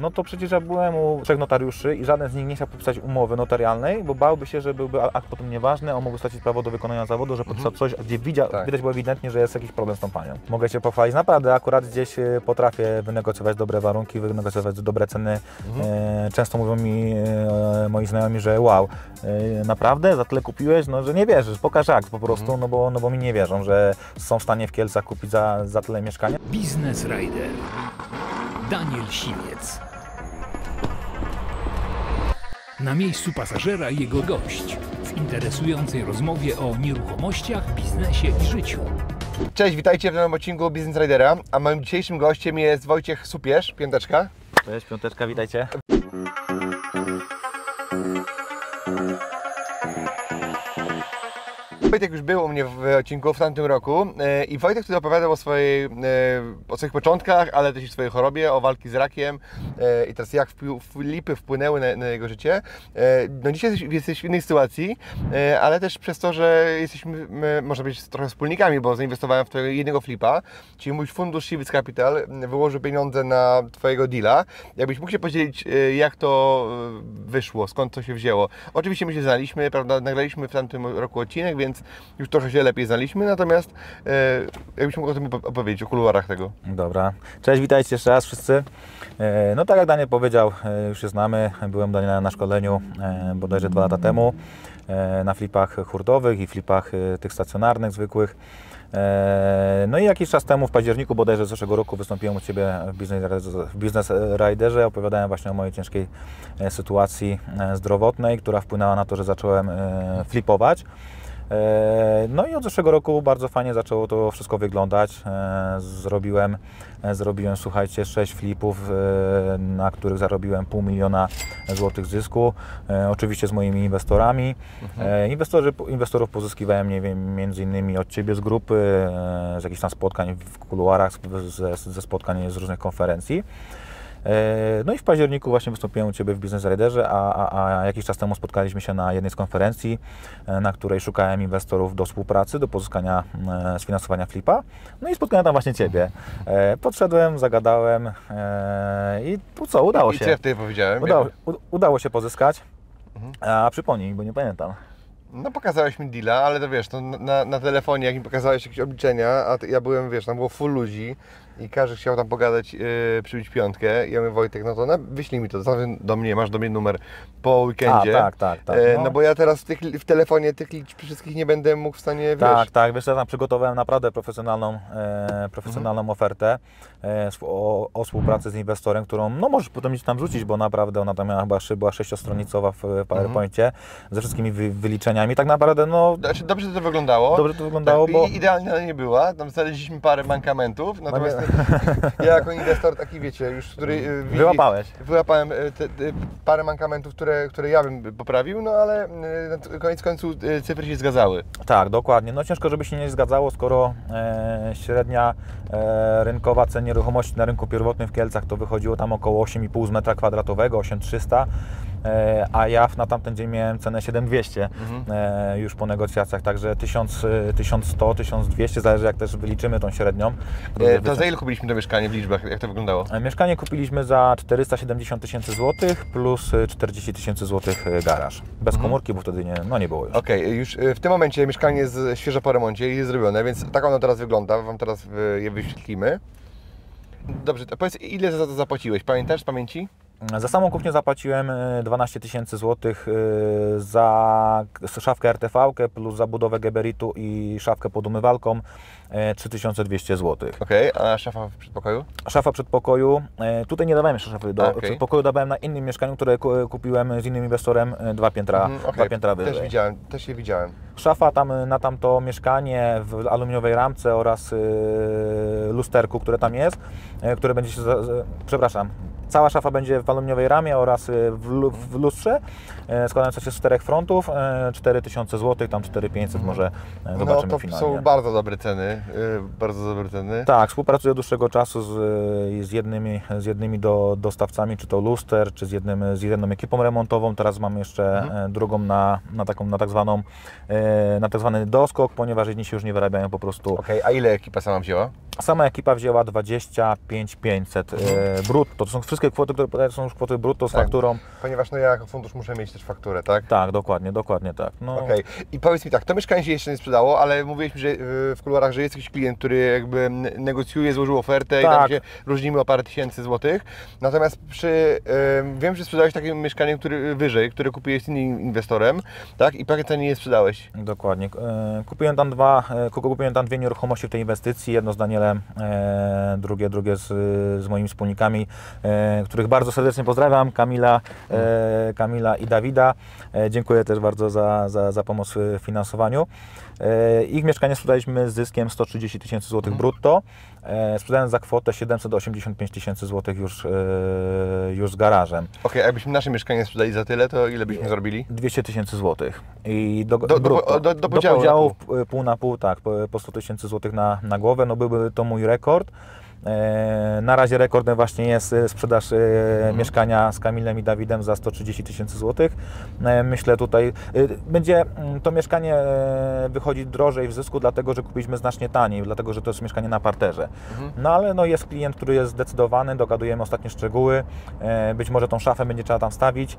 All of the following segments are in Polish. No to przecież ja byłem u 3 notariuszy i żaden z nich nie chciał podpisać umowy notarialnej, bo bałby się, że byłby akt potem nieważny, on mógł stracić prawo do wykonania zawodu, że podpisał coś, gdzie widać było ewidentnie, że jest jakiś problem z tą panią. Mogę się pochwalić, naprawdę akurat gdzieś potrafię wynegocjować dobre warunki, wynegocjować dobre ceny. Często mówią mi moi znajomi, że wow, naprawdę za tyle kupiłeś, no że nie wierzysz, pokaż akt po prostu, no bo mi nie wierzą, że są w stanie w Kielcach kupić za tyle mieszkania. Business Rider. Daniel Siwiec. Na miejscu pasażera i jego gość w interesującej rozmowie o nieruchomościach, biznesie i życiu. Cześć, witajcie w nowym odcinku Business Ridera, a moim dzisiejszym gościem jest Wojciech Supierz, Piąteczka. Cześć, Piąteczka, witajcie. Wojtek już był u mnie w odcinku w tamtym roku i Wojtek wtedy opowiadał o swoich początkach, ale też i swojej chorobie, o walki z rakiem i teraz jak lipy wpłynęły na jego życie. No dzisiaj jesteś w innej sytuacji, ale też przez to, że jesteśmy, można być trochę wspólnikami, bo zainwestowałem w twojego jednego flipa, czyli mój fundusz Siwiec Capital wyłożył pieniądze na twojego deala. Jakbyś mógł się podzielić, jak to wyszło, skąd to się wzięło. Oczywiście my się znaliśmy, prawda, nagraliśmy w tamtym roku odcinek, więc już trochę się lepiej znaliśmy, natomiast jakbyś mógł o tym opowiedzieć, o kuluarach tego. Dobra. Cześć, witajcie jeszcze raz wszyscy. No tak jak Daniel powiedział, już się znamy. Byłem Daniela na szkoleniu bodajże 2 lata temu na flipach hurtowych i flipach tych stacjonarnych, zwykłych. No i jakiś czas temu, w październiku bodajże zeszłego roku, wystąpiłem u Ciebie w Business Riderze. Opowiadałem właśnie o mojej ciężkiej sytuacji zdrowotnej, która wpłynęła na to, że zacząłem flipować. No i od zeszłego roku bardzo fajnie zaczęło to wszystko wyglądać. Zrobiłem, słuchajcie, 6 flipów, na których zarobiłem 500 000 złotych zysku. Oczywiście z moimi inwestorami. Inwestorów pozyskiwałem, nie wiem, między innymi od Ciebie z grupy, z jakichś tam spotkań w kuluarach, ze spotkań z różnych konferencji. No i w październiku właśnie wystąpiłem u Ciebie w Business Riderze, a jakiś czas temu spotkaliśmy się na jednej z konferencji, na której szukałem inwestorów do współpracy, do pozyskania sfinansowania flipa. No i spotkałem tam właśnie Ciebie. Podszedłem, zagadałem i tu co, udało się. I co ja wtedy powiedziałem? Udało się pozyskać, a przypomnij, bo nie pamiętam. No pokazałeś mi deala, ale to wiesz, no, na telefonie jak mi pokazałeś jakieś obliczenia, a ja byłem, wiesz, tam było full ludzi i każdy chciał tam pogadać, przybić piątkę. I ja mówię, Wojtek, no to wyślij mi to, do mnie, masz do mnie numer po weekendzie. Tak. No bo ja teraz w telefonie tych wszystkich nie będę mógł w stanie, wiesz... Tak, wiesz, ja tam przygotowałem naprawdę profesjonalną ofertę o współpracy z inwestorem, którą, no możesz potem gdzieś tam rzucić, bo naprawdę ona tam chyba była 6-stronicowa w PowerPoincie, ze wszystkimi wyliczeniami. Tak naprawdę, no... Znaczy, dobrze to wyglądało, tak, bo... Idealnie nie była, tam znaleźliśmy parę mankamentów, natomiast... Ja jako inwestor taki, wiecie, już, który... Wyłapałem parę mankamentów, które ja bym poprawił, no ale koniec końców cyfry się zgadzały. Tak, dokładnie. No ciężko, żeby się nie zgadzało, skoro średnia rynkowa cena nieruchomości na rynku pierwotnym w Kielcach to wychodziło tam około 8,5 z metra kwadratowego, 8,300, a ja na tamten dzień miałem cenę 7,200 już po negocjacjach, także 1100, 1200, zależy jak też wyliczymy tą średnią. To za ile kupiliśmy to mieszkanie w liczbach, jak to wyglądało? Mieszkanie kupiliśmy za 470 000 złotych plus 40 000 złotych garaż. Bez komórki, bo wtedy nie było już. Okej, już w tym momencie mieszkanie jest świeżo po remoncie i jest zrobione, więc tak ono teraz wygląda, Wam teraz je wyświetlimy. Dobrze, to powiedz, ile za to zapłaciłeś? Pamiętasz z pamięci? Za samą kupnię zapłaciłem 12 000 złotych za szafkę RTV plus za budowę geberitu i szafkę pod umywalką 3200 zł. Okej, a szafa w przedpokoju? Szafa w przedpokoju. Tutaj nie dawałem jeszcze szafy do przedpokoju, dawałem na innym mieszkaniu, które kupiłem z innym inwestorem 2 piętra wyżej. Też je widziałem. Szafa tam na tamto mieszkanie w aluminiowej ramce oraz lusterku, które tam jest, które będzie się... Cała szafa będzie w aluminiowej ramie oraz w lustrze, składająca się z 4 frontów, 4000 zł, tam 4500 może zobaczymy no, to finalnie. Są bardzo dobre ceny, Tak, współpracuję od dłuższego czasu z jednymi dostawcami, czy to luster, czy z jedną ekipą remontową. Teraz mam jeszcze drugą na tak zwaną na tak zwany doskok, ponieważ jedni się już nie wyrabiają po prostu. Okej, a ile ekipa sama wzięła? Sama ekipa wzięła 25 500 brutto. To są wszystkie kwoty, które podaję, są już kwoty brutto z fakturą. Ponieważ no ja jako fundusz muszę mieć też fakturę, tak? Tak, dokładnie, dokładnie tak. No. Okej. I powiedz mi tak, to mieszkanie się jeszcze nie sprzedało, ale mówiliśmy, że w kuluarach, że jest jakiś klient, który jakby negocjuje, złożył ofertę i tam się różnimy o parę tysięcy złotych. Natomiast przy, wiem, że sprzedałeś takie mieszkanie, które wyżej, które kupiłeś z innym inwestorem, tak? I pakiet nie je sprzedałeś. Dokładnie. Kupiłem tam dwie nieruchomości w tej inwestycji, jedno z Danielem, drugie z moimi wspólnikami, których bardzo serdecznie pozdrawiam, Kamila i Dawida. Dziękuję też bardzo za pomoc w finansowaniu. Ich mieszkanie sprzedaliśmy z zyskiem 130 tysięcy złotych brutto, sprzedając za kwotę 785 tysięcy złotych już z garażem. Okej, a jakbyśmy nasze mieszkanie sprzedali za tyle, to ile byśmy zrobili? 200 tysięcy złotych. I do podziału pół na pół, tak, po 100 tysięcy złotych na głowę, no byłby to mój rekord. Na razie rekordem właśnie jest sprzedaż mieszkania z Kamilem i Dawidem za 130 tysięcy złotych. Myślę tutaj, będzie to mieszkanie wychodzi drożej w zysku, dlatego że kupiliśmy znacznie taniej, dlatego że to jest mieszkanie na parterze. No ale no, jest klient, który jest zdecydowany, dogadujemy ostatnie szczegóły, być może tą szafę będzie trzeba tam stawić.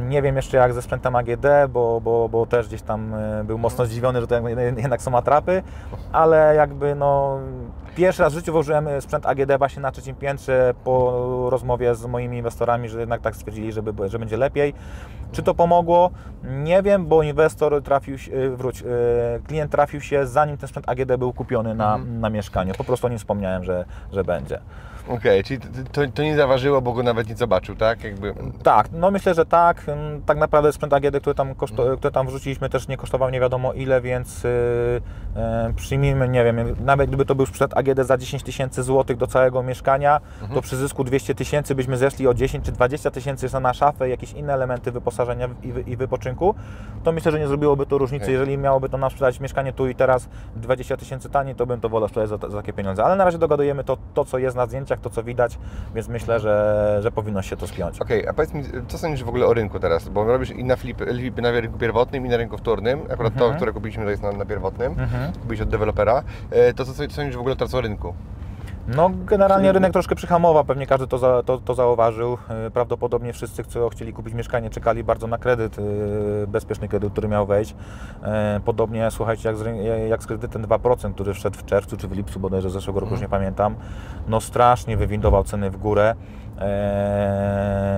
Nie wiem jeszcze jak ze sprzętem AGD, bo też gdzieś tam był mocno zdziwiony, że to jednak są atrapy, ale jakby no pierwszy raz w życiu włożyłem sprzęt AGD właśnie na trzecim piętrze po rozmowie z moimi inwestorami, że jednak tak stwierdzili, że będzie lepiej. Czy to pomogło? Nie wiem, bo inwestor trafił się, klient trafił się zanim ten sprzęt AGD był kupiony na mieszkaniu. Po prostu o nim wspomniałem, że będzie. Okej, czyli to nie zaważyło, bo go nawet nie zobaczył, tak? Jakby... Tak, no myślę, że tak. Tak naprawdę sprzęt AGD, który tam wrzuciliśmy, też nie kosztował nie wiadomo ile, więc przyjmijmy, nie wiem, nawet gdyby to był sprzęt AGD za 10 tysięcy złotych do całego mieszkania, to przy zysku 200 tysięcy byśmy zeszli o 10 czy 20 tysięcy na szafę, jakieś inne elementy wyposażenia i wypoczynku, to myślę, że nie zrobiłoby to różnicy. Jeżeli miałoby to nam sprzedać mieszkanie tu i teraz 20 tysięcy taniej, to bym to wolał sprzedać za takie pieniądze. Ale na razie dogadujemy to co jest na zdjęciach, to co widać, więc myślę, że powinno się to spiąć. Okej, a powiedz mi, co sądzisz w ogóle o rynku teraz? Bo robisz i na flipy na rynku pierwotnym i na rynku wtórnym, akurat to, które kupiliśmy, to jest na pierwotnym, kupiłeś od dewelopera, to co sądzisz w ogóle teraz o rynku? No generalnie rynek troszkę przyhamował, pewnie każdy to zauważył. Prawdopodobnie wszyscy, co chcieli kupić mieszkanie, czekali bardzo na kredyt, bezpieczny kredyt, który miał wejść. Podobnie, słuchajcie, jak z kredytem 2%, który wszedł w czerwcu czy w lipcu, bodajże zeszłego roku, już nie pamiętam, no strasznie wywindował ceny w górę.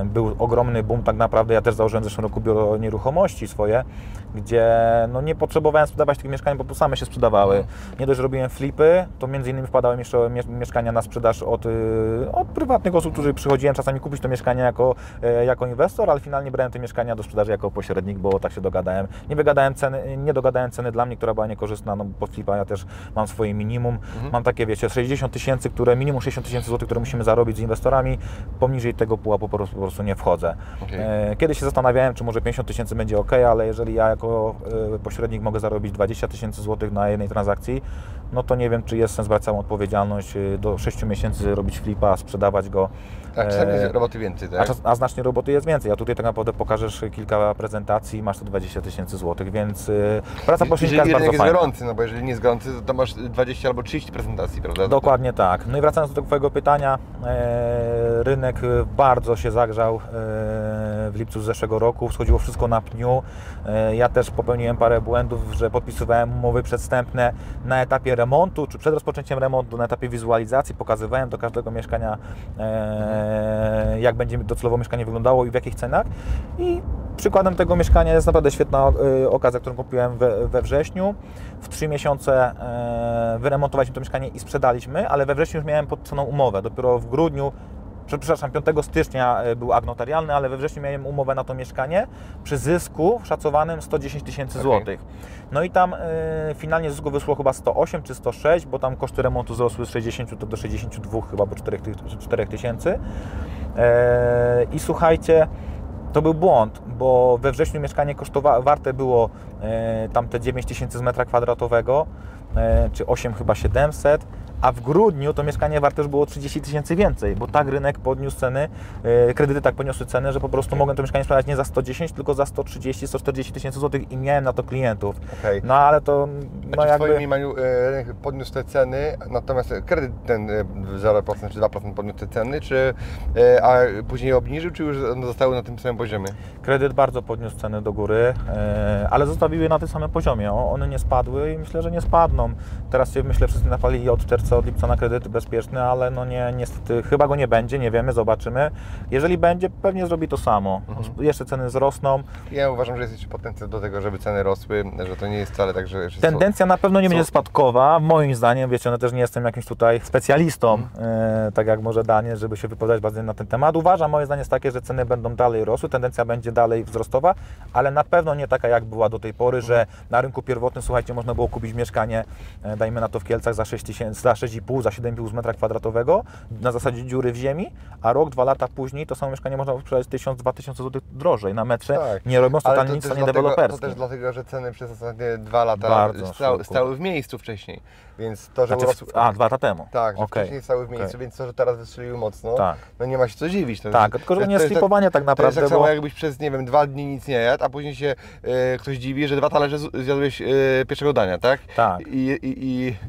Był ogromny boom, tak naprawdę ja też założyłem w zeszłym roku biuro nieruchomości swoje, gdzie no, nie potrzebowałem sprzedawać tych mieszkań, bo same się sprzedawały. Nie dość, że robiłem flipy, to między innymi wpadały jeszcze mieszkania na sprzedaż od prywatnych osób, którzy przychodziłem czasami kupić to mieszkanie jako inwestor, ale finalnie brałem te mieszkania do sprzedaży jako pośrednik, bo tak się dogadałem. Nie dogadałem ceny dla mnie, która była niekorzystna, no bo flipa ja też mam swoje minimum. Mam takie, wiecie, 60 tysięcy, minimum 60 tysięcy złotych, które musimy zarobić z inwestorami. Poniżej tego pułapu po prostu nie wchodzę. Kiedyś się zastanawiałem, czy może 50 tysięcy będzie ok, ale jeżeli ja jako pośrednik mogę zarobić 20 tysięcy złotych na jednej transakcji, no to nie wiem, czy jest sens brać całą odpowiedzialność, do 6 miesięcy robić flipa, sprzedawać go. A czasami jest roboty więcej, tak? A znacznie roboty jest więcej. A tutaj tak naprawdę pokażesz kilka prezentacji, masz tu 20 tysięcy złotych, więc praca pośrednika jest bardzo fajna. Jest gorący, no bo jeżeli nie jest gorący, to masz 20 albo 30 prezentacji, prawda? Dokładnie tak. No i wracając do Twojego pytania, rynek bardzo się zagrzał w lipcu zeszłego roku, schodziło wszystko na pniu. Ja też popełniłem parę błędów, że podpisywałem umowy przedwstępne na etapie remontu, czy przed rozpoczęciem remontu, na etapie wizualizacji, pokazywałem do każdego mieszkania, jak będzie docelowo mieszkanie wyglądało i w jakich cenach. I przykładem tego mieszkania jest naprawdę świetna okazja, którą kupiłem we wrześniu. W 3 miesiące wyremontowaliśmy to mieszkanie i sprzedaliśmy, ale we wrześniu już miałem podpisaną umowę. Dopiero w grudniu, przepraszam, 5 stycznia był akt notarialny, ale we wrześniu miałem umowę na to mieszkanie przy zysku szacowanym 110 tysięcy złotych. No i tam finalnie zysku wyszło chyba 108 czy 106, bo tam koszty remontu wzrosły z 60 do 62 chyba, bo 4 tysięcy. I słuchajcie, to był błąd, bo we wrześniu mieszkanie warte było tam te 9 tysięcy z metra kwadratowego, czy 8 chyba 700. a w grudniu to mieszkanie warte już było 30 tysięcy więcej, bo tak rynek podniósł ceny, kredyty tak podniosły ceny, że po prostu mogłem to mieszkanie sprzedać nie za 110, tylko za 130, 140 tysięcy złotych i miałem na to klientów. Okay. No ale to... No, jakby... W Twoim imieniu rynek podniósł te ceny, natomiast kredyt ten 0% czy 2% podniósł te ceny, czy a później obniżył, czy już zostały na tym samym poziomie? Kredyt bardzo podniósł ceny do góry, ale zostawiły na tym samym poziomie. One nie spadły i myślę, że nie spadną. Teraz się myślę, wszyscy napalili od czerwca, od lipca na kredyt bezpieczny, ale no nie, niestety chyba go nie będzie, nie wiemy, zobaczymy. Jeżeli będzie, pewnie zrobi to samo. Mhm. Jeszcze ceny wzrosną. Ja uważam, że jest jeszcze potencjał do tego, żeby ceny rosły, że to nie jest wcale tak, że... Tendencja na pewno nie będzie spadkowa, moim zdaniem, wiecie, no też nie jestem jakimś tutaj specjalistą, tak jak może Daniel, żeby się wypowiadać bardziej na ten temat. Uważam, moje zdanie jest takie, że ceny będą dalej rosły, tendencja będzie dalej wzrostowa, ale na pewno nie taka, jak była do tej pory, że na rynku pierwotnym, słuchajcie, można było kupić mieszkanie, dajmy na to w Kielcach, za 6,5, za 7,5 metra kwadratowego, na zasadzie dziury w ziemi, a rok, 2 lata później to samo mieszkanie można sprzedać 1000-2000 zł drożej na metrze, tak, nie robiąc totalnie nic, nie deweloperskie. To też dlatego, że ceny przez ostatnie 2 lata stały w miejscu wcześniej, więc to, że... Znaczy, a, 2 lata temu. Tak, że wcześniej stały w miejscu, więc to, że teraz wystrzeliły mocno, no nie ma się co dziwić. To tak, tylko że nie sklipowanie tak naprawdę. To jest tak samo, jakbyś przez, nie wiem, 2 dni nic nie jadł, a później się ktoś dziwi, że 2 talerze zjadłeś pierwszego dania, tak? Tak.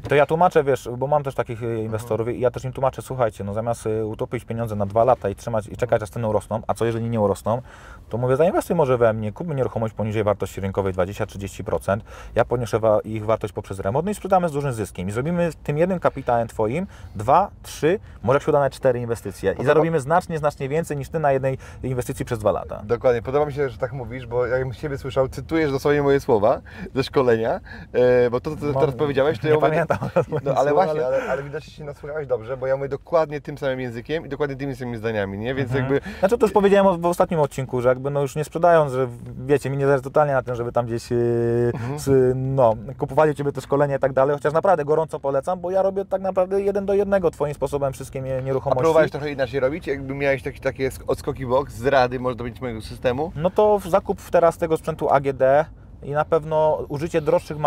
To ja tłumaczę, wiesz, bo mam też takich inwestorów i ja też im tłumaczę, słuchajcie, no zamiast utopić pieniądze na 2 lata i trzymać i czekać, aż ceny urosną, a co jeżeli nie urosną, to mówię, zainwestuj może we mnie, kup nieruchomość poniżej wartości rynkowej 20-30%, ja podnieszę ich wartość poprzez remont, no i sprzedamy z dużym zyskiem. I zrobimy tym jednym kapitałem Twoim 2, 3, może jak się uda na 4 inwestycje. I zarobimy znacznie więcej niż Ty na jednej inwestycji przez 2 lata. Dokładnie. Podoba mi się, że tak mówisz, bo jakbym Ciebie słyszał, cytujesz dosłownie moje słowa ze szkolenia, bo to, co Ty teraz powiedziałeś, to ja mówię... Pamiętam. No ale właśnie, ale widocznie się nasłuchałeś dobrze, bo ja mówię dokładnie tym samym językiem i dokładnie tymi samymi zdaniami, nie? Więc jakby... Znaczy to już powiedziałem w ostatnim odcinku, że jakby no już nie sprzedając, że wiecie, mi nie zależy totalnie na tym, żeby tam gdzieś kupowali u Ciebie to szkolenie i tak dalej, chociaż naprawdę gorąco polecam, bo ja robię tak naprawdę 1 do 1 Twoim sposobem wszystkie nieruchomości. A próbowałeś trochę inaczej robić? Jakby miałeś takie odskoki bok z rady, może do mojego systemu? No to zakup teraz tego sprzętu AGD i na pewno użycie droższych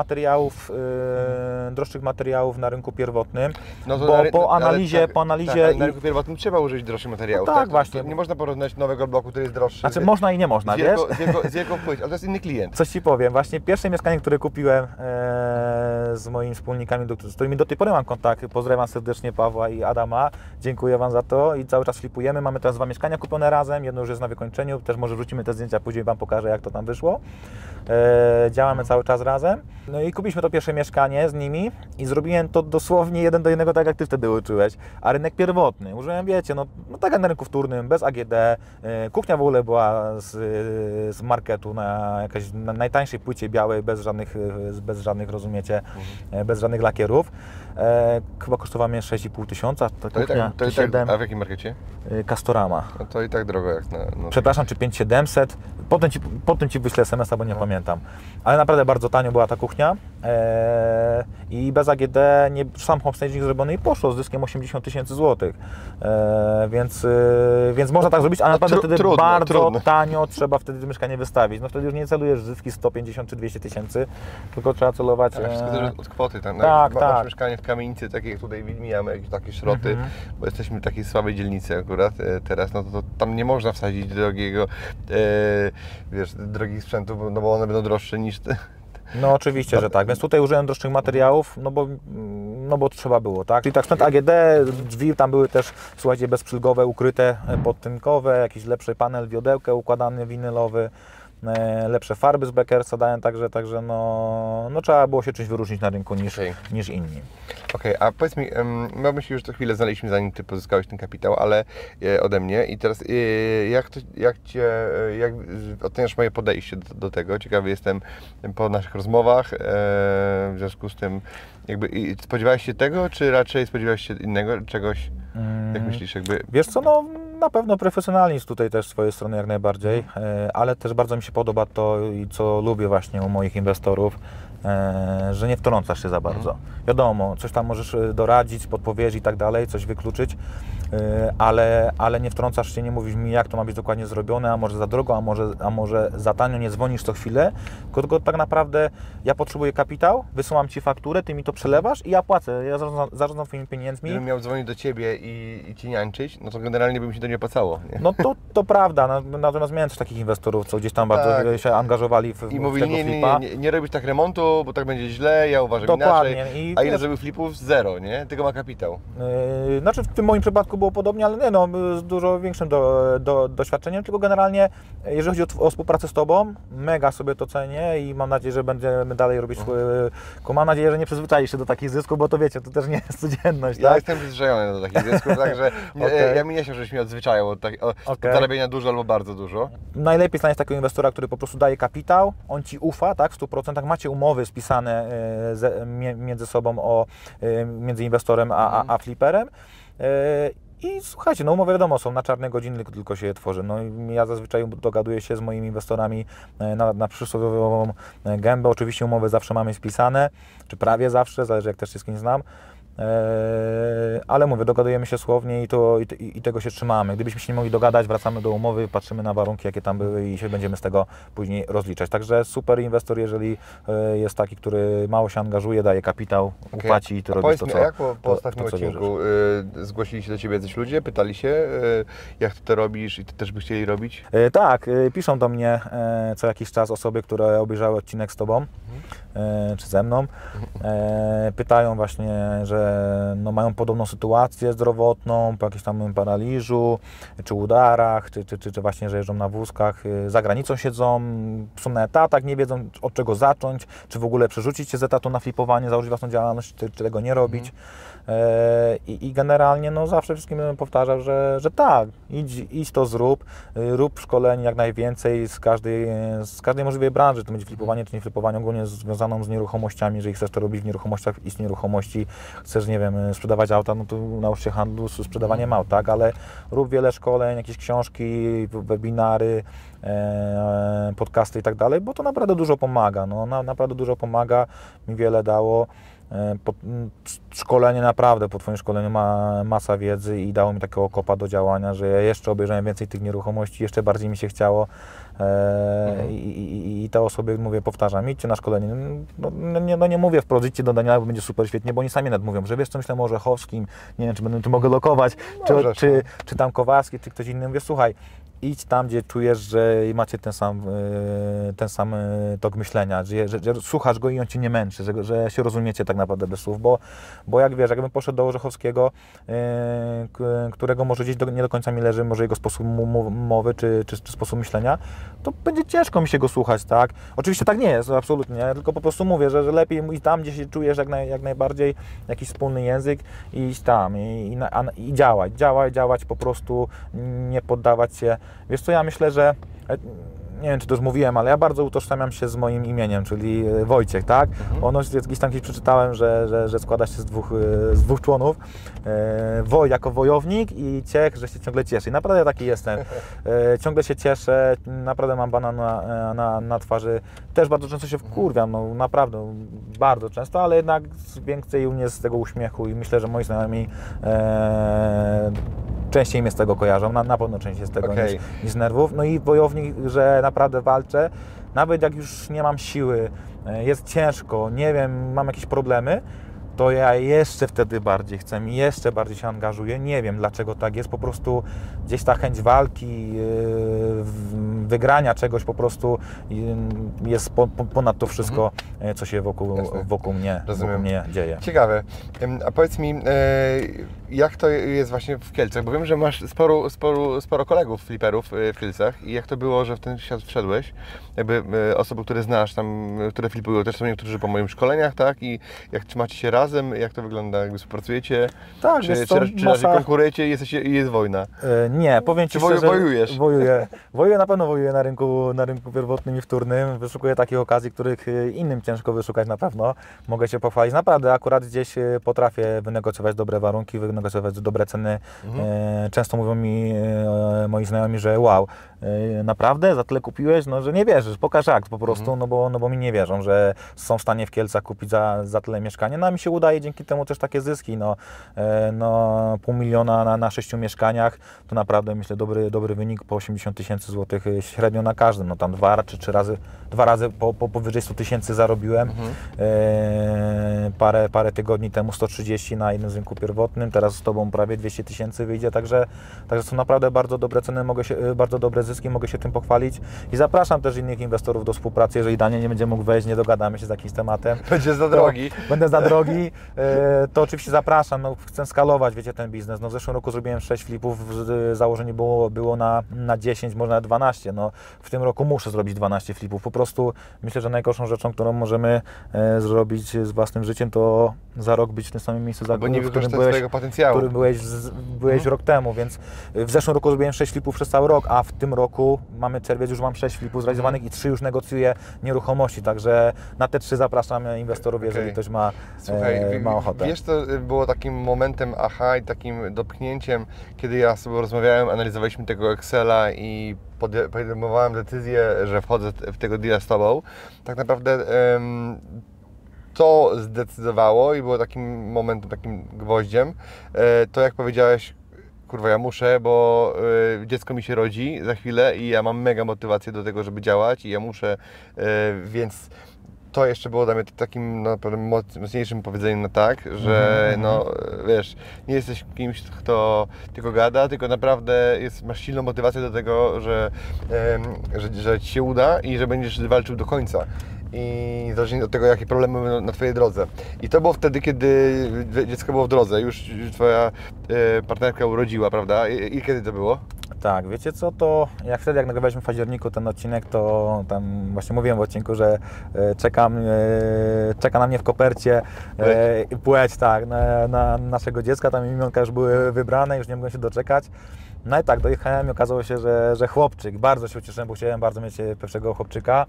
materiałów na rynku pierwotnym, no bo po analizie na rynku pierwotnym trzeba użyć droższych materiałów. No tak, właśnie. Nie można porównać nowego bloku, który jest droższy. Znaczy można i nie można, wiesz? Z jego wpływ, ale to jest inny klient. Coś Ci powiem, właśnie pierwsze mieszkanie, które kupiłem z moimi wspólnikami, z którymi do tej pory mam kontakt, pozdrawiam serdecznie Pawła i Adama, dziękuję Wam za to i cały czas flipujemy, mamy teraz 2 mieszkania kupione razem, jedno już jest na wykończeniu, też może wrzucimy te zdjęcia, później Wam pokażę, jak to tam wyszło. Działamy cały czas razem. No i kupiliśmy to pierwsze mieszkanie z nimi i zrobiłem to dosłownie 1 do 1, tak jak Ty wtedy uczyłeś. A rynek pierwotny, użyłem, wiecie, no tak jak na rynku wtórnym, bez AGD. Kuchnia w ogóle była z marketu na najtańszej płycie białej, bez żadnych rozumiecie, bez żadnych lakierów. Chyba kosztowała mnie 6,5 tysiąca. A w jakim markecie? Castorama. No to i tak drogo jak na... No przepraszam, czy 5700. Potem ci wyślę SMS-a, bo nie pamiętam. Ale naprawdę bardzo tanio była ta kuchnia i bez AGD sam home staging zrobiony i poszło z zyskiem 80 tysięcy złotych, więc można tak zrobić, ale naprawdę wtedy bardzo tanio trzeba wtedy mieszkanie wystawić. No wtedy już nie celujesz zyski 150 czy 200 tysięcy, tylko trzeba celować... Ale wszystko zależy od kwoty. Masz mieszkanie w kamienicy, takie jak tutaj mijamy, jakieś takie szroty, bo jesteśmy w takiej słabej dzielnicy akurat teraz, no to tam nie można wsadzić drogich sprzętów, no bo one będą droższe niż te. No oczywiście, że tak, więc tutaj użyłem droższych materiałów, no bo trzeba było, tak? Czyli tak sprzęt AGD, drzwi tam były też, słuchajcie, bezprzylgowe, ukryte, podtynkowe, jakiś lepszy panel, wiodełkę układany, winylowy, lepsze farby z Beckersa dałem, także no trzeba było się czymś wyróżnić na rynku niż inni. Okej, a powiedz mi, my się już to chwilę znaliśmy, zanim Ty pozyskałeś ten kapitał, ale ode mnie i teraz jak oceniasz moje podejście do tego? Ciekawy jestem po naszych rozmowach, w związku z tym jakby spodziewałeś się tego, czy raczej spodziewałeś się innego, czegoś, jak myślisz? Wiesz co, no na pewno profesjonalizm tutaj też z swojej strony jak najbardziej, ale też bardzo mi się podoba to, co lubię właśnie u moich inwestorów, że nie wtrącasz się za bardzo. Wiadomo, coś tam możesz doradzić, podpowiedzieć i tak dalej, coś wykluczyć, ale nie wtrącasz się, nie mówisz mi, jak to ma być dokładnie zrobione, a może za drogo, a może za tanio, nie dzwonisz co chwilę, tylko tak naprawdę ja potrzebuję kapitał, wysyłam Ci fakturę, Ty mi to przelewasz i ja płacę, ja zarządzam Twoimi pieniędzmi. Gdybym miał dzwonić do Ciebie i Ci niańczyć, no to generalnie by mi się to nie opłacało. Nie? No to prawda, natomiast miałem też takich inwestorów, co gdzieś tam tak bardzo się angażowali w i mówili, nie robisz tak remontu, bo tak będzie źle, ja uważam dokładnie inaczej, a ile zrobił flipów? Zero, nie? Tylko ma kapitał. Znaczy w tym moim przypadku było podobnie, ale nie, no, z dużo większym doświadczeniem, tylko generalnie, jeżeli chodzi o współpracę z Tobą, mega sobie to cenię i mam nadzieję, że będziemy dalej robić, tylko mam nadzieję, że nie przyzwyczaisz się do takich zysków, bo to wiecie, to też nie jest codzienność, tak? Ja jestem przyzwyczajony do takich zysków, także ja mi nie się, żeś mnie odzwyczajał od zarabienia dużo albo bardzo dużo. Najlepiej znaleźć takiego inwestora, który po prostu daje kapitał, on Ci ufa, tak, w 100%, macie umowy spisane między sobą, między inwestorem a fliperem. I słuchajcie, no umowy wiadomo są na czarne godziny, tylko się je tworzy. No i ja zazwyczaj dogaduję się z moimi inwestorami na przysłowiową gębę. Oczywiście umowy zawsze mamy spisane, czy prawie zawsze, zależy jak też się z kimś znam. Ale mówię, dogadujemy się słownie i tego się trzymamy. Gdybyśmy się nie mogli dogadać, wracamy do umowy, patrzymy na warunki, jakie tam były i się będziemy z tego później rozliczać. Także super inwestor, jeżeli jest taki, który mało się angażuje, daje kapitał, upłaci i ty robisz to, co jak po ostatnim odcinku zgłosili się do Ciebie jacyś ludzie, pytali się, jak Ty to robisz i Ty też by chcieli robić? Tak, piszą do mnie co jakiś czas osoby, które obejrzały odcinek z Tobą czy ze mną. Pytają właśnie, że no mają podobną sytuację zdrowotną, po jakimś tam paraliżu, czy udarach, czy właśnie, że jeżdżą na wózkach, za granicą siedzą, są na etatach, nie wiedzą od czego zacząć, czy w ogóle przerzucić się z etatu na flipowanie, założyć własną działalność, czy tego nie robić. I generalnie no zawsze wszystkim powtarzam, że tak, idź to zrób, rób szkoleń jak najwięcej z każdej możliwej branży, to będzie flipowanie czy nie flipowanie, ogólnie związaną z nieruchomościami, jeżeli chcesz to robić w nieruchomościach i z nieruchomości, chcesz, nie wiem, sprzedawać auta, no to naucz się handlu z sprzedawaniem aut, tak, ale rób wiele szkoleń, jakieś książki, webinary, podcasty i tak dalej, bo to naprawdę dużo pomaga, no naprawdę dużo pomaga, mi wiele dało. Szkolenie naprawdę, po Twoim szkoleniu masa wiedzy i dało mi takiego kopa do działania, że ja jeszcze obejrzałem więcej tych nieruchomości, jeszcze bardziej mi się chciało i te osoby, mówię, powtarzam, idźcie na szkolenie, no nie mówię wprost, idźcie do Daniela, bo będzie super świetnie, bo oni sami nawet mówią, że wiesz co, myślę o Orzechowskim, nie wiem, czy będę tu mogę lokować, czy tam Kowalski, czy ktoś inny, mówię, słuchaj, idź tam, gdzie czujesz, że macie ten sam tok myślenia, że słuchasz go i on Cię nie męczy, że się rozumiecie tak naprawdę bez słów, bo jak wiesz, jakbym poszedł do Orzechowskiego, którego może gdzieś nie do końca mi leży, może jego sposób mowy czy sposób myślenia, to będzie ciężko mi się go słuchać, tak? Oczywiście tak nie jest, absolutnie, tylko po prostu mówię, że lepiej iść tam, gdzie się czujesz jak najbardziej jakiś wspólny język i iść tam i działać po prostu, nie poddawać się. Wiesz co, ja myślę, że, nie wiem, czy to już mówiłem, ale ja bardzo utożsamiam się z moim imieniem, czyli Wojciech, tak? Ono gdzieś tam przeczytałem, że składa się z dwóch członów. Woj jako wojownik i Ciech, że się ciągle cieszy. I naprawdę ja taki jestem. Ciągle się cieszę, naprawdę mam banana na twarzy. Też bardzo często się wkurwiam, no naprawdę, bardzo często, ale jednak więcej u mnie z tego uśmiechu i myślę, że moi znajomi częściej mnie z tego kojarzą, na pewno częściej z tego niż z nerwów. No i wojownik, że naprawdę walczę, nawet jak już nie mam siły, jest ciężko, nie wiem, mam jakieś problemy, to ja jeszcze wtedy bardziej chcę i jeszcze bardziej się angażuję. Nie wiem, dlaczego tak jest, po prostu gdzieś ta chęć walki, wygrania czegoś po prostu jest ponad to wszystko, co się wokół mnie dzieje. Ciekawe. A powiedz mi, jak to jest właśnie w Kielcach? Bo wiem, że masz sporo kolegów fliperów w Kielcach i jak to było, że w ten świat wszedłeś? Jakby osoby, które znasz, tam, które flipują, też są niektórzy po moich szkoleniach, tak? I jak trzymacie się razem, jak to wygląda? Jakby współpracujecie? Tak, czy konkurujecie i jest wojna? Nie, powiem Ci szczerze, wojujesz? Wojuję, na pewno wojuję na rynku pierwotnym i wtórnym. Wyszukuję takich okazji, których innym ciężko wyszukać na pewno. Mogę się pochwalić. Naprawdę, akurat gdzieś potrafię wynegocjować dobre warunki, wynegocjować dobre ceny. Często mówią mi moi znajomi, że wow, naprawdę? Za tyle kupiłeś? No, że nie wierzysz, pokaż akt po prostu, no bo mi nie wierzą, że są w stanie w Kielcach kupić za tyle mieszkanie. No a mi się udaje dzięki temu też takie zyski, no 500 000 na 6 mieszkaniach, to naprawdę myślę dobry wynik, po 80 000 złotych średnio na każdym, no tam dwa razy po powyżej 100 000 zarobiłem, parę tygodni temu 130 na jednym z rynku pierwotnym, teraz z Tobą prawie 200 000 wyjdzie, także są naprawdę bardzo dobre ceny, bardzo dobre zyski, mogę się tym pochwalić i zapraszam też innych inwestorów do współpracy, jeżeli Daniel nie będzie mógł wejść, nie dogadamy się z jakimś tematem. Będzie za drogi. Będę za drogi, to oczywiście zapraszam, no, chcę skalować, wiecie, ten biznes, no w zeszłym roku zrobiłem 6 flipów, założenie było na 10, może nawet 12, no w tym roku muszę zrobić 12 flipów, po prostu myślę, że najgorszą rzeczą, którą możemy zrobić z własnym życiem, to za rok być w tym samym miejscu, za nie w którym byłeś rok temu, więc w zeszłym roku zrobiłem 6 flipów przez cały rok, a w tym roku mamy czerwiec, już mam 6 flipów zrealizowanych i 3 już negocjuję nieruchomości, także na te 3 zapraszam inwestorów, jeżeli ktoś ma, ma ochotę. Wiesz, to było takim momentem aha i takim dotknięciem, kiedy ja sobie rozmawiałem, analizowaliśmy tego Excela i podejmowałem decyzję, że wchodzę w tego deala z Tobą. Tak naprawdę to zdecydowało i było takim momentem, takim gwoździem, to jak powiedziałeś, kurwa, ja muszę, bo dziecko mi się rodzi za chwilę i ja mam mega motywację do tego, żeby działać i ja muszę, więc to jeszcze było dla mnie takim mocniejszym powiedzeniem na tak, że no wiesz, nie jesteś kimś, kto tylko gada, tylko naprawdę masz silną motywację do tego, że Ci się uda i że będziesz walczył do końca. I zależnie od tego, jakie problemy były na Twojej drodze. I to było wtedy, kiedy dziecko było w drodze, już Twoja partnerka urodziła, prawda? I kiedy to było? Tak, wiecie co, to jak wtedy, jak nagrywaliśmy w październiku ten odcinek, to tam właśnie mówiłem w odcinku, że czeka na mnie w kopercie płeć, tak, na naszego dziecka, tam imionka już były wybrane, już nie mogłem się doczekać. No i tak, dojechałem i okazało się, że chłopczyk, bardzo się ucieszyłem, bo chciałem bardzo mieć pierwszego chłopczyka.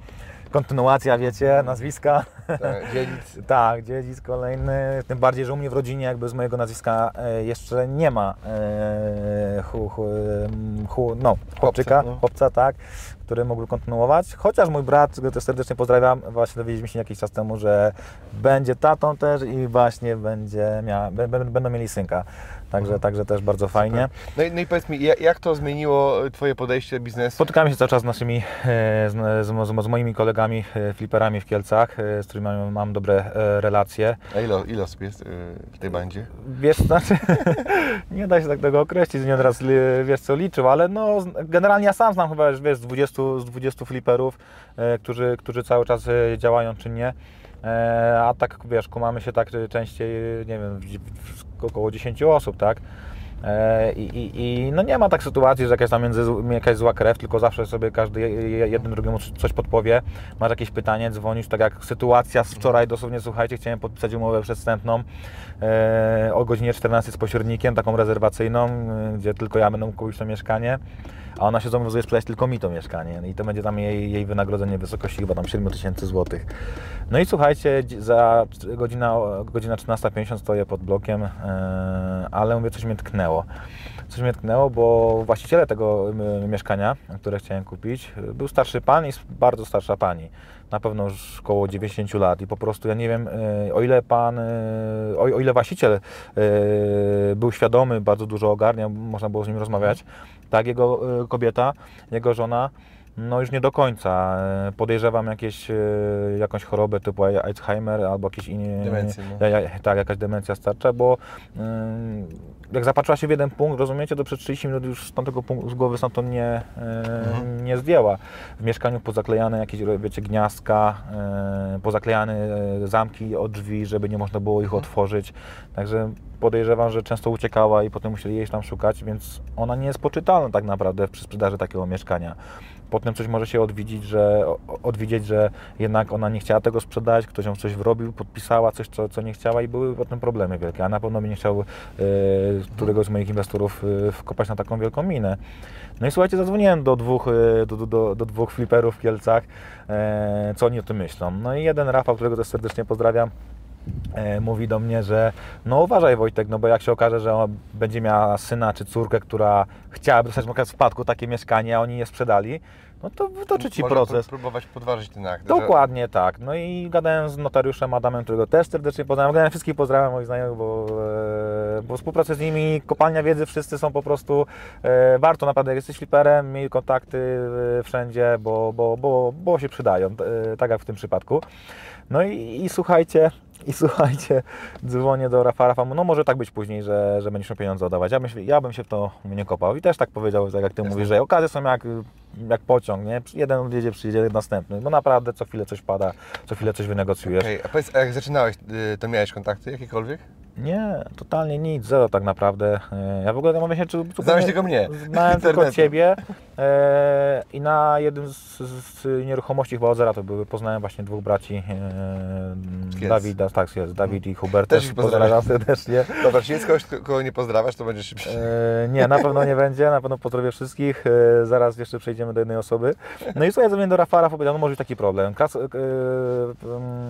Kontynuacja, wiecie, nazwiska. Tak, dziedzic. Tak, dziedzic kolejny, tym bardziej, że u mnie w rodzinie jakby z mojego nazwiska jeszcze nie ma chłopca, tak, który mógłby kontynuować, chociaż mój brat, którego też serdecznie pozdrawiam, właśnie dowiedzieliśmy się jakiś czas temu, że będzie tatą też i właśnie będą mieli synka. Także też bardzo fajnie. No i powiedz mi, jak to zmieniło Twoje podejście do biznesu? Spotykamy się cały czas z moimi kolegami fliperami w Kielcach, z którymi mam dobre relacje. A ile osób jest w tej bandzie? Wiesz, znaczy, nie da się tak tego określić, nie teraz wiesz co liczył, ale no generalnie ja sam znam chyba, wiesz, z 20 fliperów, którzy cały czas działają czynnie. A tak, wiesz, kumamy się tak częściej, nie wiem, około 10 osób, tak? I no nie ma tak sytuacji, że jakaś zła krew, tylko zawsze sobie każdy jeden drugiemu coś podpowie. Masz jakieś pytanie, dzwonisz, tak jak sytuacja z wczoraj, dosłownie, słuchajcie, chciałem podpisać umowę przedwstępną o godzinie 14 z pośrednikiem, taką rezerwacyjną, gdzie tylko ja będę mógł kupić to mieszkanie, a ona się zobowiązuje sprzedać tylko mi to mieszkanie i to będzie tam jej wynagrodzenie w wysokości chyba tam 7 000 złotych. No i słuchajcie, za godzina 13:50 stoję pod blokiem, ale mówię, coś mnie tknęło. bo właściciele tego mieszkania, które chciałem kupić, był starszy pan i bardzo starsza pani, na pewno już około 90 lat i po prostu ja nie wiem, o ile właściciel był świadomy, bardzo dużo ogarniał, można było z nim rozmawiać, tak, jego kobieta, jego żona, no już nie do końca. Podejrzewam jakąś chorobę typu Alzheimer albo jakieś inne... Demencja, no. Tak, jakaś demencja starcza, bo jak zapatrzyła się w jeden punkt, rozumiecie, to przez 30 minut już z głowy stamtąd nie zdjęła. W mieszkaniu pozaklejane jakieś, wiecie, gniazdka, pozaklejane zamki od drzwi, żeby nie można było ich otworzyć. Także podejrzewam, że często uciekała i potem musieli jej tam szukać, więc ona nie jest poczytalna tak naprawdę przy sprzedaży takiego mieszkania. Potem coś może się odwiedzieć, że jednak ona nie chciała tego sprzedać, ktoś ją coś wrobił, podpisała coś, co nie chciała i były potem problemy wielkie. A na pewno bym nie chciał któregoś z moich inwestorów wkopać na taką wielką minę. No i słuchajcie, zadzwoniłem do dwóch fliperów w Kielcach, co oni o tym myślą. No i jeden Rafał, którego też serdecznie pozdrawiam, mówi do mnie, że no uważaj Wojtek, no bo jak się okaże, że on będzie miała syna czy córkę, która chciałem dostać w spadku takie mieszkanie, a oni je sprzedali, no to wytoczy ci proces. Próbować podważyć ten akt. Dokładnie tak. No i gadałem z notariuszem Adamem, którego też serdecznie poznałem. Gadałem, wszystkich pozdrawiam moich znajomych, bo współpraca z nimi, kopalnia wiedzy, wszyscy są po prostu, warto naprawdę, jak jesteś fliperem, miej kontakty wszędzie, bo się przydają, tak jak w tym przypadku. No i słuchajcie, dzwonię do Rafała, no może tak być później, że będziesz pieniądze oddawać. Ja bym się w to nie kopał i też tak powiedział, tak jak Ty mówisz, że okazje są jak pociąg, nie? Jeden odjedzie, przyjedzie następny, no naprawdę co chwilę coś pada, co chwilę coś wynegocjujesz. Okay. A powiedz, jak zaczynałeś, to miałeś kontakty jakiekolwiek? Nie, totalnie nic, zero tak naprawdę. Ja w ogóle nie mówię się, czy... Znałeś tylko mnie. Znałem tylko Ciebie i na jednym z nieruchomości chyba od zera to były. Poznałem właśnie dwóch braci, Dawida, tak jest, Dawid i Hubert. Też pozdrawiam serdecznie. Dobra, jeśli jest kogoś, kogo nie pozdrawiasz, to będziesz szybciej. Nie, na pewno nie będzie, na pewno pozdrowię wszystkich. Zaraz jeszcze przejdziemy do jednej osoby. No i słuchaj, do Rafała powiedział, no może być taki problem.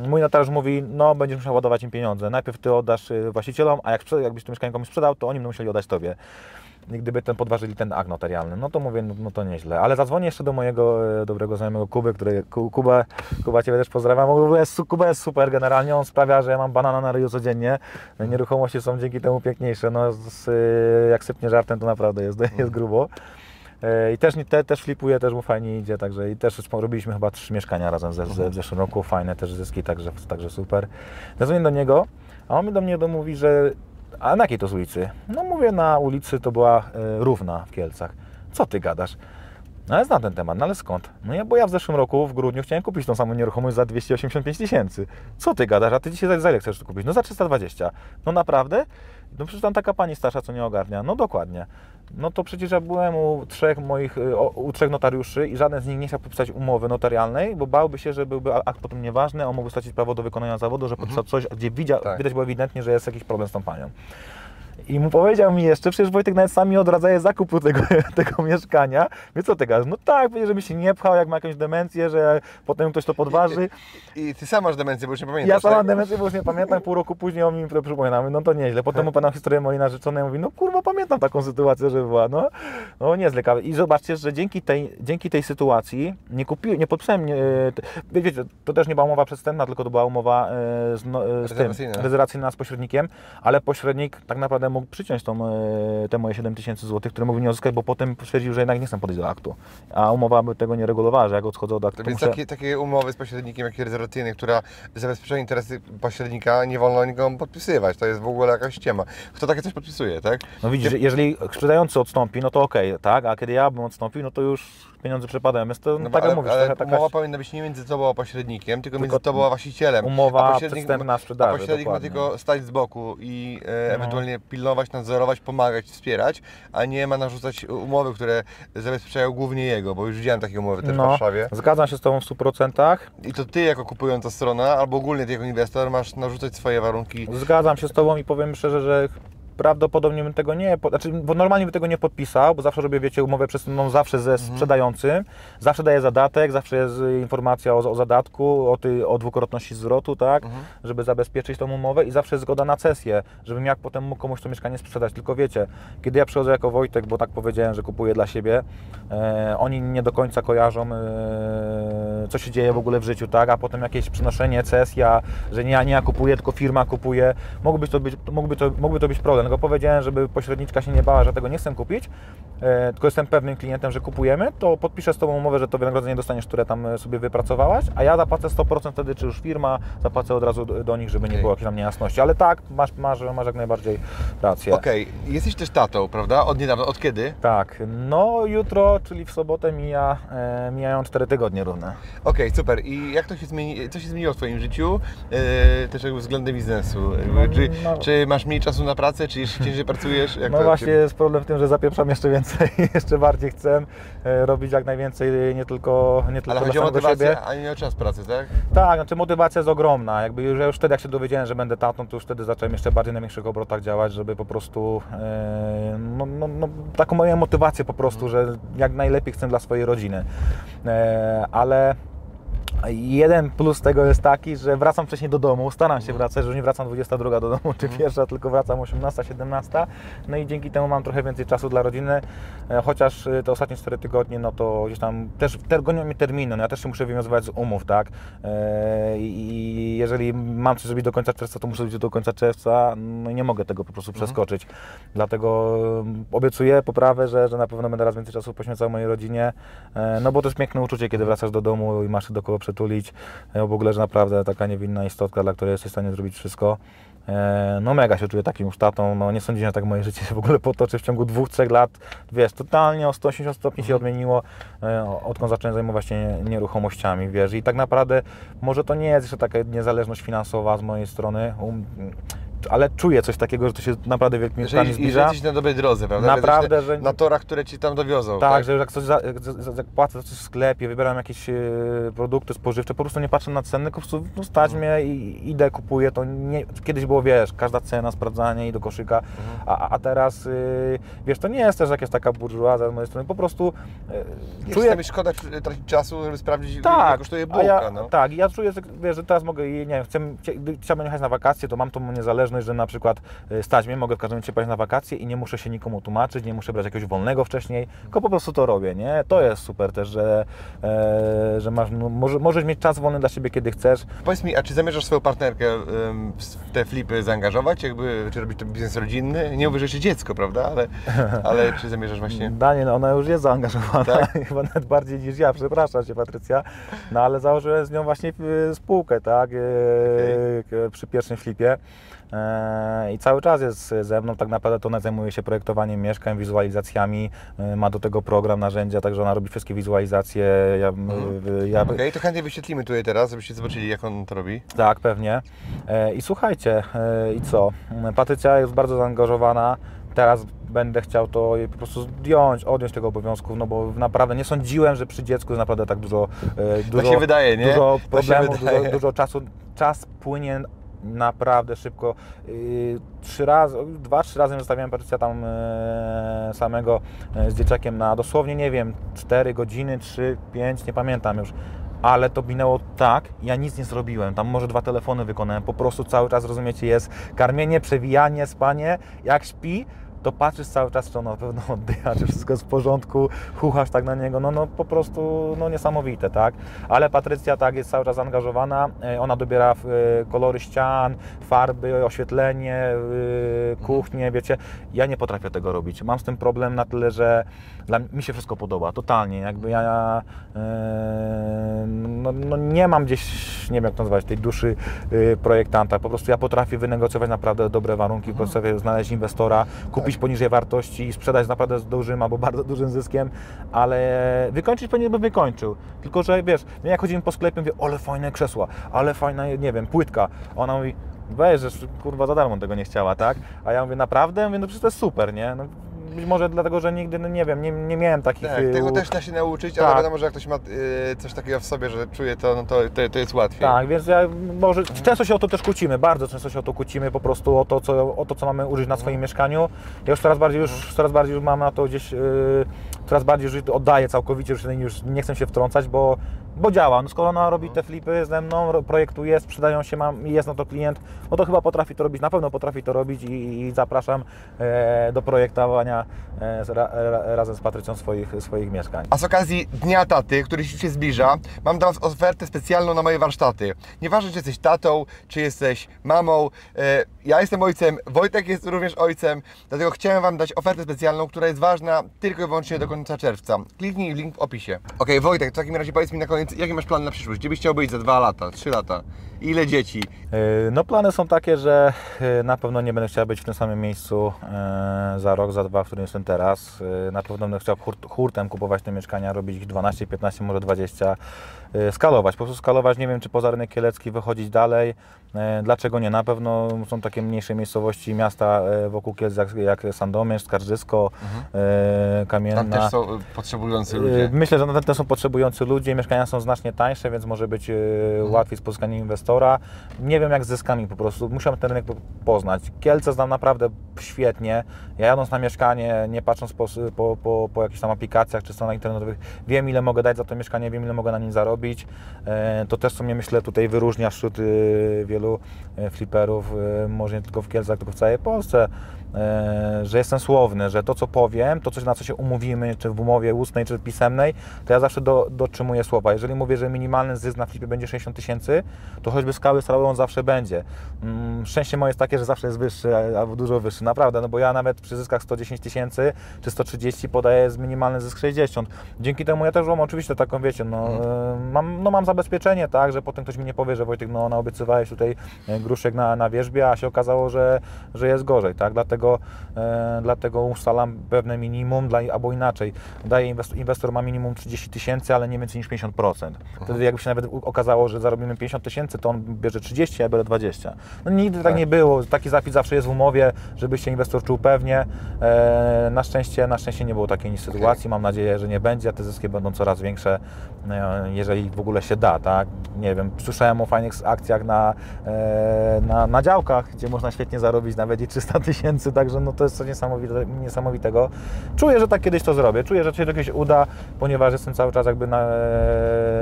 Mój notariusz mówi, no będziesz musiał ładować im pieniądze. Najpierw Ty oddasz właścicielom, a jakbyś to mieszkanie komuś sprzedał, to oni będą musieli oddać Tobie. I gdyby podważyli ten akt notarialny, no to mówię, no to nieźle. Ale zadzwonię jeszcze do mojego dobrego znajomego Kuby, który, Kuba Ciebie też pozdrawiam. Kuba jest super generalnie, on sprawia, że ja mam banana na ryju codziennie. Nieruchomości są dzięki temu piękniejsze, no jak sypnie żartem, to naprawdę jest grubo. I też flipuje, też mu fajnie idzie, także i też robiliśmy chyba 3 mieszkania razem w zeszłym roku, fajne też zyski, także super. Zadzwonię do niego. A on mi do mnie mówi, że a na jakiej to z ulicy? No mówię, na ulicy to była Równa w Kielcach. Co ty gadasz? No ale znam ten temat, no ale skąd? No ja, bo ja w zeszłym roku w grudniu chciałem kupić tą samą nieruchomość za 285 000. Co ty gadasz? A ty dzisiaj za ile chcesz to kupić? No za 320. No naprawdę? No przecież tam taka pani starsza, co nie ogarnia. No dokładnie. No to przecież ja byłem u trzech notariuszy i żaden z nich nie chciał podpisać umowy notarialnej, bo bałby się, że byłby akt potem nieważny, on mógł stracić prawo do wykonania zawodu, że podpisał coś, gdzie widać było ewidentnie, że jest jakiś problem z tą panią. I mu powiedział mi jeszcze, przecież Wojtek nawet sam mi odradzaje zakupu tego mieszkania. Więc co ty gadasz? No tak, żebym się nie pchał, jak ma jakąś demencję, że potem ktoś to podważy. I ty sam masz demencję, bo już nie pamiętasz. Ja sam mam demencję, bo już nie pamiętam, pół roku później on mi to przypominał. No to nieźle. Potem opowiadam historię mojej narzeczonej, mówi, no kurwa, pamiętam taką sytuację, że była. No niezle. I zobaczcie, że dzięki tej sytuacji nie podpisałem, wiecie, to też nie była umowa przedwstępna, tylko to była umowa rezerwacyjna z pośrednikiem, ale pośrednik tak naprawdę mógł przyciąć te moje 7000 zł, które mógł nie uzyskać, bo potem stwierdził, że jednak nie chcę podejść do aktu. A umowa by tego nie regulowała, że jak odchodzę od aktu. Więc takie umowy z pośrednikiem, jak rezerwacyjny, która zabezpiecza interesy pośrednika, nie wolno nikomu podpisywać. To jest w ogóle jakaś ściema. Kto takie coś podpisuje, tak? No widzisz, jeżeli sprzedający odstąpi, no to okej, tak? A kiedy ja bym odstąpił, no to już pieniądze przepadają. Jest to, no tak jak mówisz, ale taka umowa powinna być nie między tobą a pośrednikiem, tylko między tobą a właścicielem. Umowa przedstępna sprzedaży. A pośrednik ma tylko stać z boku i ewentualnie pilnować, nadzorować, pomagać, wspierać, a nie ma narzucać umowy, które zabezpieczają głównie jego, bo już widziałem takie umowy też w Warszawie. Zgadzam się z Tobą w 100%. I to Ty jako kupująca strona, albo ogólnie Ty jako inwestor masz narzucać swoje warunki. Zgadzam się z Tobą i powiem szczerze, że prawdopodobnie bym tego nie... Bo normalnie bym tego nie podpisał, bo zawsze robię, wiecie, umowę przedstępną zawsze ze sprzedającym, zawsze daję zadatek, zawsze jest informacja o zadatku, o dwukrotności zwrotu, tak, żeby zabezpieczyć tą umowę i zawsze jest zgoda na cesję, żebym jak potem mógł komuś to mieszkanie sprzedać. Tylko wiecie, kiedy ja przychodzę jako Wojtek, bo tak powiedziałem, że kupuję dla siebie, oni nie do końca kojarzą, co się dzieje w ogóle w życiu, tak, a potem jakieś przenoszenie, cesja, że nie ja kupuję, tylko firma kupuje, mógłby to być problem. Tylko powiedziałem, żeby pośredniczka się nie bała, że tego nie chcę kupić, tylko jestem pewnym klientem, że kupujemy, to podpiszę z Tobą umowę, że to wynagrodzenie dostaniesz, które tam sobie wypracowałaś, a ja zapłacę 100% wtedy, czy już firma, zapłacę od razu do nich, żeby nie było jakiejś tam niejasności. Ale tak, masz jak najbardziej rację. Okej. Jesteś też tatą, prawda? Od niedawna, od kiedy? Tak, no jutro, czyli w sobotę mijają 4 tygodnie równe. Okej, super. I jak to się zmieni, co się zmieniło w Twoim życiu, też jakby względem biznesu? Czy masz mniej czasu na pracę? Czy jeszcze ciężej pracujesz? No właśnie jest problem w tym, że zapieprzam jeszcze więcej, jeszcze bardziej chcę robić jak najwięcej, nie tylko dla samego siebie. Ale chodzi o motywację, a nie o czas pracy, tak? Tak, znaczy motywacja jest ogromna. Jakby już wtedy, jak się dowiedziałem, że będę tatą, to już wtedy zacząłem jeszcze bardziej na większych obrotach działać, żeby po prostu taką moją motywację po prostu, że jak najlepiej chcę dla swojej rodziny. Ale Jeden plus tego jest taki, że wracam wcześniej do domu, staram się wracać, że już nie wracam 22 do domu czy pierwsza, tylko wracam 18, 17. No i dzięki temu mam trochę więcej czasu dla rodziny, chociaż te ostatnie 4 tygodnie, no to gdzieś tam też gonią mi terminy, no ja też się muszę wywiązywać z umów, tak? I jeżeli mam coś zrobić do końca czerwca, to muszę zrobić do końca czerwca, no i nie mogę tego po prostu przeskoczyć. Dlatego obiecuję poprawę, że na pewno będę raz więcej czasu poświęcał mojej rodzinie, no bo to jest piękne uczucie, kiedy wracasz do domu i masz się do kogo przytulić, w ogóle, że naprawdę taka niewinna istotka, dla której jesteś w stanie zrobić wszystko. No mega się czuję takim już tatą, no nie sądziłem, że tak moje życie się w ogóle potoczy w ciągu 2-3 lat, wiesz, totalnie o 180 stopni się odmieniło, odkąd zacząłem zajmować się nieruchomościami, wiesz, i tak naprawdę może to nie jest jeszcze taka niezależność finansowa z mojej strony, ale czuję coś takiego, że to się naprawdę wielkimi rzeczami zbliża. I że jesteś na dobrej drodze, prawda? Naprawdę, że... Na torach, które Ci tam dowiozą. Tak, że jak coś płacę coś w sklepie, wybieram jakieś produkty spożywcze, po prostu nie patrzę na ceny, po prostu no, stać mnie i idę, kupuję to. Nie, kiedyś było, wiesz, każda cena, sprawdzanie i do koszyka, a teraz, wiesz, to nie jest też jakaś taka burżuazja z mojej strony, po prostu czuję... Jest szkoda tracić czasu, żeby sprawdzić, tak, ile kosztuje bułka, tak, ja czuję, że, wiesz, że teraz mogę, nie wiem, chciałbym jechać na wakacje, to mam tą niezależność, że na przykład stać mnie, mogę w każdym momencie pojechać na wakacje i nie muszę się nikomu tłumaczyć, nie muszę brać jakiegoś wolnego wcześniej, tylko po prostu to robię, nie? To jest super też, że masz, no, możesz mieć czas wolny dla siebie, kiedy chcesz. Powiedz mi, a czy zamierzasz swoją partnerkę w te flipy zaangażować, jakby, czy robić to biznes rodzinny? Nie mówię, że jeszcze dziecko, prawda? Ale czy zamierzasz właśnie... Daniel, ona już jest zaangażowana, tak? Chyba nawet bardziej niż ja, przepraszam Cię, Patrycja, no ale założyłem z nią właśnie spółkę, tak? Przy pierwszym flipie. I cały czas jest ze mną, tak naprawdę to ona zajmuje się projektowaniem mieszkań, wizualizacjami, ma do tego program, narzędzia, także ona robi wszystkie wizualizacje. Okej, to chętnie wyświetlimy tutaj teraz, żebyście zobaczyli, jak on to robi. Tak, pewnie. I słuchajcie, i co? Patrycja jest bardzo zaangażowana, teraz będę chciał to po prostu odjąć tego obowiązku, no bo naprawdę nie sądziłem, że przy dziecku jest naprawdę tak dużo tak się wydaje, nie? Dużo problemów, dużo czasu. Czas płynie naprawdę szybko. 2-3 razy zostawiałem Patrycja tam samego z dzieciakiem na dosłownie, nie wiem, 4 godziny, 3, 5, nie pamiętam już. Ale to minęło tak, ja nic nie zrobiłem, tam może 2 telefony wykonałem, po prostu cały czas, rozumiecie, jest karmienie, przewijanie, spanie, jak śpi, to patrzysz cały czas, czy on na pewno oddycha, czy wszystko jest w porządku, chuchasz tak na niego, no po prostu no, niesamowite, tak? Ale Patrycja tak jest cały czas zaangażowana, ona dobiera kolory ścian, farby, oświetlenie, kuchnię, wiecie, ja nie potrafię tego robić, mam z tym problem na tyle, że mi się wszystko podoba, totalnie, jakby ja nie mam gdzieś, nie wiem jak to nazwać, tej duszy projektanta, po prostu ja potrafię wynegocjować naprawdę dobre warunki, potrafię znaleźć inwestora, kupić poniżej wartości i sprzedać naprawdę z dużym albo bardzo dużym zyskiem, ale wykończyć pewnie bym wykończył. Tylko że wiesz, jak chodzimy po sklepie, mówię, ale fajne krzesła, ale fajna, nie wiem, płytka. Ona mówi, weź, że kurwa za darmo tego nie chciała, tak? A ja mówię, naprawdę? Ja mówię, no przecież to jest super, nie? No, być może dlatego, że nigdy, no nie wiem, nie miałem takich... Tak, tego też da się nauczyć, tak. Ale wiadomo, że jak ktoś ma coś takiego w sobie, że czuje to, no to jest łatwiej. Tak, więc ja może... Często się o to też kłócimy, bardzo często się o to kłócimy, po prostu o to, co mamy użyć na swoim mieszkaniu. Ja już coraz bardziej mam na to gdzieś... Coraz bardziej już oddaję całkowicie, już nie chcę się wtrącać, bo działa. No, skoro ona robi te flipy ze mną, projektuje, sprzedają się, jest na to klient, no to chyba potrafi to robić, na pewno potrafi to robić i zapraszam do projektowania razem z Patrycją swoich mieszkań. A z okazji Dnia Taty, który się zbliża, mam dla Was ofertę specjalną na moje warsztaty. Nieważne, czy jesteś tatą, czy jesteś mamą, ja jestem ojcem, Wojtek jest również ojcem, dlatego chciałem Wam dać ofertę specjalną, która jest ważna tylko i wyłącznie do końca czerwca. Kliknij link w opisie. Okej, Wojtek, w takim razie powiedz mi na koniec, jaki masz plan na przyszłość? Gdzie byś chciał być za 2 lata, 3 lata? Ile dzieci? No plany są takie, że na pewno nie będę chciał być w tym samym miejscu za rok, za 2, w którym jestem teraz. Na pewno będę chciał hurtem kupować te mieszkania, robić ich 12, 15, może 20. Skalować, po prostu skalować, nie wiem czy poza rynek kielecki wychodzić dalej. Dlaczego nie? Na pewno są takie mniejsze miejscowości, miasta wokół Kielc, jak Sandomierz, Skarżysko, Kamienna. mieszkania. Są potrzebujący ludzie. Myślę, że na ten są potrzebujący ludzie, mieszkania są znacznie tańsze, więc może być łatwiej z pozyskaniem inwestora. Nie wiem jak z zyskami po prostu, musiałem ten rynek poznać. Kielce znam naprawdę świetnie. Ja jadąc na mieszkanie, nie patrząc po jakichś tam aplikacjach czy stronach internetowych, wiem ile mogę dać za to mieszkanie, wiem ile mogę na nim zarobić. To też co mnie myślę tutaj wyróżnia wśród wielu fliperów, może nie tylko w Kielcach, tylko w całej Polsce, że jestem słowny, że to co powiem, to coś na co się umówimy, czy w umowie ustnej, czy pisemnej, to ja zawsze dotrzymuję słowa. Jeżeli mówię, że minimalny zysk na flipie będzie 60 000, to choćby skały srały on zawsze będzie. Szczęście moje jest takie, że zawsze jest wyższy, albo dużo wyższy, naprawdę, no bo ja nawet przy zyskach 110 000 czy 130 podaję minimalny zysk 60. Dzięki temu ja też mam oczywiście taką, wiecie, mam zabezpieczenie, tak, że potem ktoś mi nie powie, że Wojtek, no naobiecywałeś tutaj gruszek na wierzbie, a się okazało, że jest gorzej, tak, dlatego ustalam pewne minimum, albo inaczej, daje inwestor ma minimum 30 000, ale nie więcej niż 50%. Wtedy jakby się nawet okazało, że zarobimy 50 000, to on bierze 30, ja biorę 20. No nigdy tak nie było, taki zapis zawsze jest w umowie, żeby się inwestor czuł pewnie. Na szczęście nie było takiej sytuacji, mam nadzieję, że nie będzie, te zyski będą coraz większe, jeżeli w ogóle się da, tak? Nie wiem, słyszałem o fajnych akcjach na działkach, gdzie można świetnie zarobić nawet i 300 000, także no to jest coś niesamowitego. Czuję, że tak kiedyś to zrobię, czuję, że się to kiedyś uda, ponieważ jestem cały czas jakby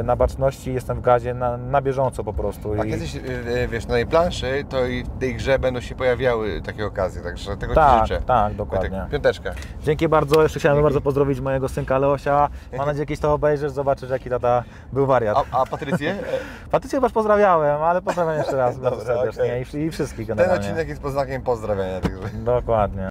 na baczności, jestem w gazie, na bieżąco po prostu. A kiedyś, wiesz, na tej planszy, to i w tej grze będą się pojawiały takie okazje, także tego Ci życzę. Tak, dokładnie. Piąteczka. Dzięki bardzo, jeszcze chciałem bardzo pozdrowić mojego synka Leosia, mam nadzieję, kiedyś to obejrzysz, zobaczysz jaki tata był wariat. A Patrycję? Patrycję już pozdrawiałem, ale pozdrawiam jeszcze raz. Dobra, bardzo serdecznie. I wszystkich generalnie. Ten odcinek jest pod znakiem pozdrawiania. Także. Dokładnie.